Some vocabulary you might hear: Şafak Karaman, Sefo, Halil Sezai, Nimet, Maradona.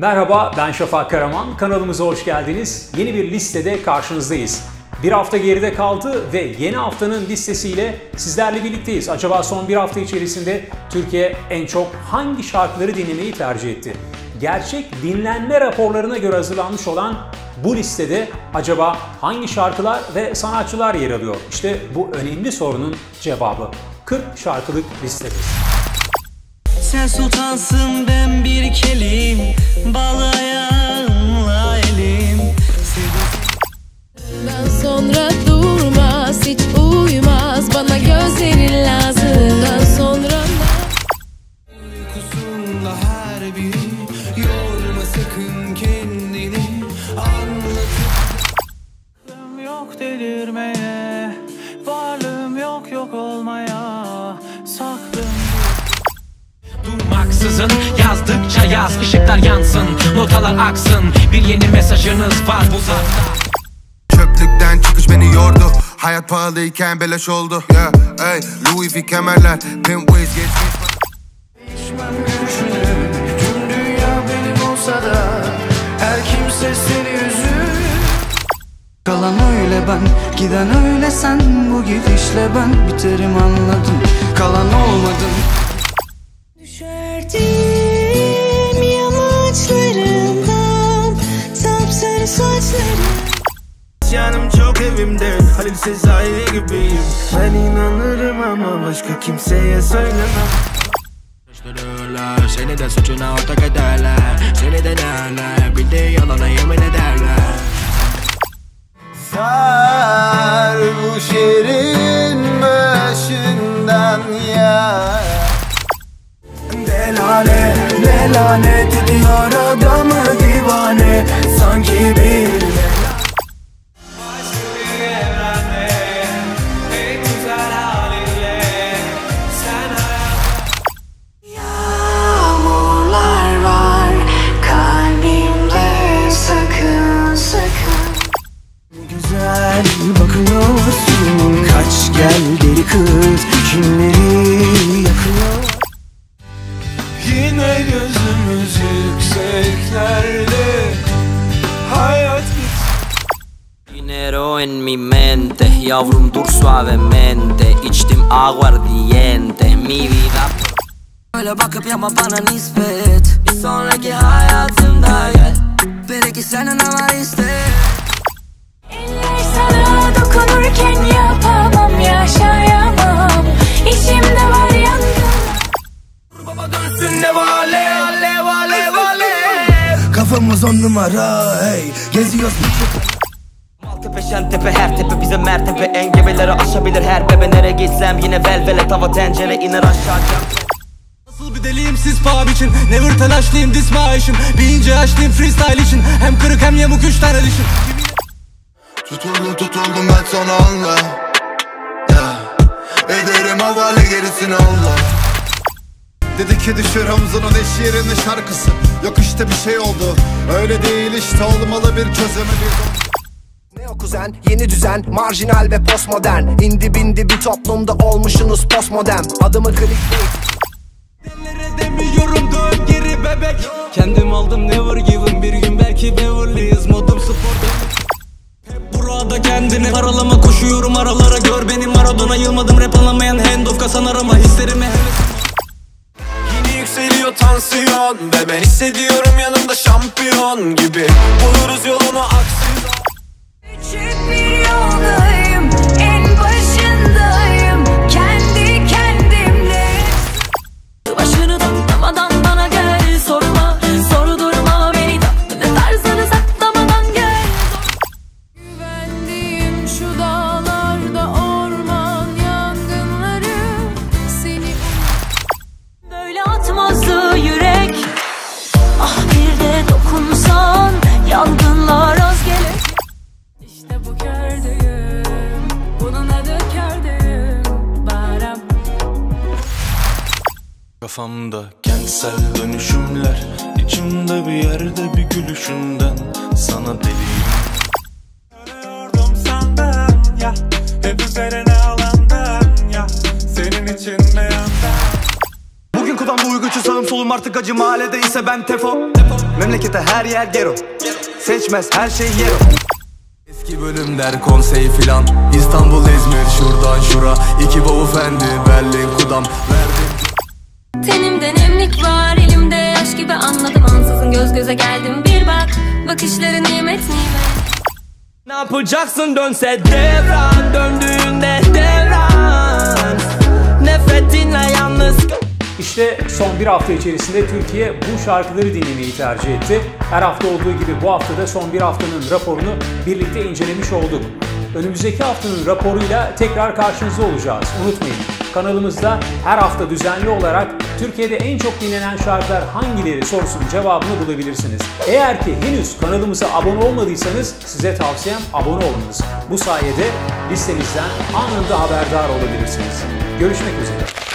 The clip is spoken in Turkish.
Merhaba, ben Şafak Karaman. Kanalımıza hoş geldiniz. Yeni bir listede karşınızdayız. Bir hafta geride kaldı ve yeni haftanın listesiyle sizlerle birlikteyiz. Acaba son bir hafta içerisinde Türkiye en çok hangi şarkıları dinlemeyi tercih etti? Gerçek dinlenme raporlarına göre hazırlanmış olan bu listede acaba hangi şarkılar ve sanatçılar yer alıyor? İşte bu önemli sorunun cevabı 40 şarkılık listede. Sen sultansın, ben bir kelim, balayanla elim. Bundan sonra durmaz, hiç uyumaz, bana gözlerin lazım. Bundan sonra uykusunda her biri, yorma sakın kendini, anlatırım yok delirmeye, varlığım yok yok olmaya, saklım. Durmaksızın yazdıkça yaz, ışıklar yansın, notalar aksın, bir yeni mesajınız var bu zarfta. Çöplükten çıkış beni yordu, hayat pahalıyken beleş oldu. Yeah, hey, Louis V kemerler, Benways geçmiş. Değişmem görüşünü, tüm dünya benim olsa da, her kimse seni üzür. Kalan öyle ben, giden öyle sen, bu gidişle ben biterim anladım, kalan olmadım. Düşerdim yamaçlarından sapsarı saçlarım. Canım çok evimde, Halil Sezai gibiyim. Ben inanırım ama başka kimseye söylemem. Karıştırırlar, seni de suçuna ortak ederler. Seni de derler, bir de yalana yemin ederler. Sar bu şehrin başından ya. Ne lanet ediyor adamı divane, sanki bir başka bir evrende, en güzel halinle sen hayat. Yağmurlar var kalbimde, sakın sakın. Güzel bakıyorsun, kaç gel deli kız, kimleri yakıyor. Yine gözümüz yükseklerde, hayat gitsin. Dinero en mi mente, yavrum dur suavemente, içtim aguardiente, mi vida. Öyle bakıp yapma bana nispet, bir sonraki hayatımda gel, belki senden ama iste. Eller sana dokunurken yapamam, yaşayamam, içimde var yangın. Baba dönsün de vale, ale, vale, vale. Kafamız on numara, hey, geziyoruz Maltepe, Şentepe, her tepe bize mertepe. Engebeleri aşabilir her bebe, nere gitsem yine velvele, tava tencere iner aşağı. Nasıl bir deliyim siz pab için, never telaşlıyım dismayişim, bir ince açlıyım freestyle için, hem kırık hem yamuk üç tane dişim. Tutuldum ben sana anla, ederim havale gerisini Allah. Dedi ki düşür Hamza'nın eş yerine şarkısı. Yok işte bir şey oldu, öyle değil işte, olmalı bir çözümü bir... Neo kuzen, yeni düzen, marjinal ve postmodern, indi bindi bir toplumda olmuşsunuz postmodern. Adımı clickbait, nelere demiyorum, dön geri bebek. Kendim aldım never given, bir gün belki Beverly'yiz, modum sporda. Burada kendini paralama, koşuyorum aralara, gör beni Maradona. Yılmadım rap anlamayan handoff, kasan arama, hislerimi hevesim. Yükseliyor tansiyon ve ben hissediyorum yanımda şampiyon gibi, buluruz yolunu aksız. Küçük bir yoldayım, en başındayım, kendi kendimle. Başını datlamadan bana gel, sorma, sordurma beni, ne tarzını saklamadan gel. Güvendiğim şu dağlarda orman yangınları seni. Atmazdı yürek, ah bir de dokunsan, yangınlar az gelir. İşte bu kördüğüm, bunun adı kördüğüm, baram. Kafamda kentsel dönüşümler, içimde bir yerde bir gülüşünden sana deliyim. Ölüyordum senden ya, hep üzerine alandan ya, senin için ne yandan. Bugün kudan bu uygucu sana Sağım solum artık acı, mahallede ise ben Tefo. Memlekete her yer gero, seçmez her şey yero. Eski bölümler konsey filan, İstanbul İzmir şuradan şura, iki bavu fendi Berlin kudam verdim. Tenimde nemlik var, elimde yaş gibi, anladım ansızın göz göze geldim, bir bak bakışları nimet nimet. Ne yapacaksın dönse devran, döndüğünde devran, nefretinle yalnız. İşte son bir hafta içerisinde Türkiye bu şarkıları dinlemeyi tercih etti. Her hafta olduğu gibi bu hafta da son bir haftanın raporunu birlikte incelemiş olduk. Önümüzdeki haftanın raporuyla tekrar karşınızda olacağız. Unutmayın, kanalımızda her hafta düzenli olarak Türkiye'de en çok dinlenen şarkılar hangileri sorusunun cevabını bulabilirsiniz. Eğer ki henüz kanalımıza abone olmadıysanız size tavsiyem abone olunuz. Bu sayede listemizden anında haberdar olabilirsiniz. Görüşmek üzere.